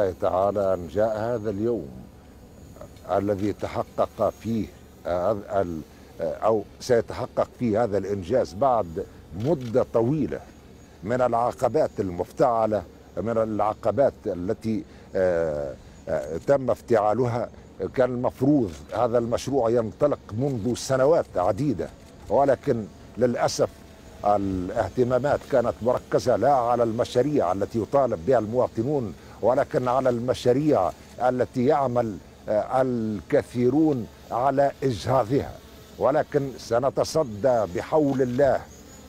الله تعالى أن جاء هذا اليوم الذي تحقق فيه أو سيتحقق فيه هذا الإنجاز بعد مدة طويلة من العقبات المفتعلة، من العقبات التي تم افتعالها. كان المفروض هذا المشروع ينطلق منذ سنوات عديدة، ولكن للأسف الاهتمامات كانت مركزة لا على المشاريع التي يطالب بها المواطنون، ولكن على المشاريع التي يعمل الكثيرون على إجهاضها. ولكن سنتصدى بحول الله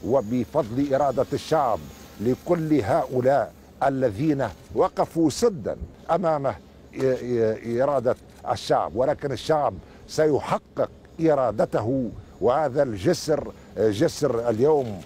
وبفضل إرادة الشعب لكل هؤلاء الذين وقفوا سدا أمام إرادة الشعب، ولكن الشعب سيحقق إرادته. وهذا الجسر، جسر اليوم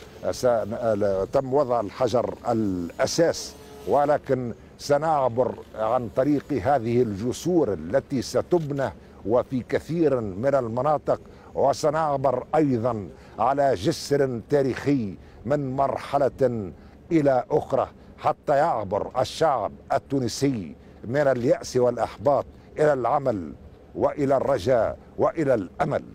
تم وضع الحجر الأساس، ولكن سنعبر عن طريق هذه الجسور التي ستبنى وفي كثير من المناطق، وسنعبر أيضا على جسر تاريخي من مرحلة إلى أخرى حتى يعبر الشعب التونسي من اليأس والإحباط إلى العمل وإلى الرجاء وإلى الأمل.